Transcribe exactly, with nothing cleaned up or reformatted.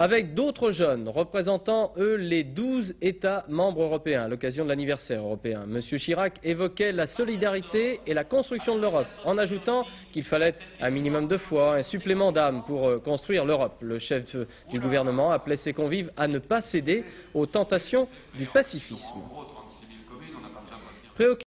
avec d'autres jeunes représentant, eux, les douze États membres européens à l'occasion de l'anniversaire européen. Monsieur Chirac évoquait la solidarité et la construction de l'Europe, en ajoutant qu'il fallait un minimum de foi, un supplément d'âme pour construire l'Europe. Le chef du gouvernement appelait ses convives à ne pas céder aux tentations du pacifisme.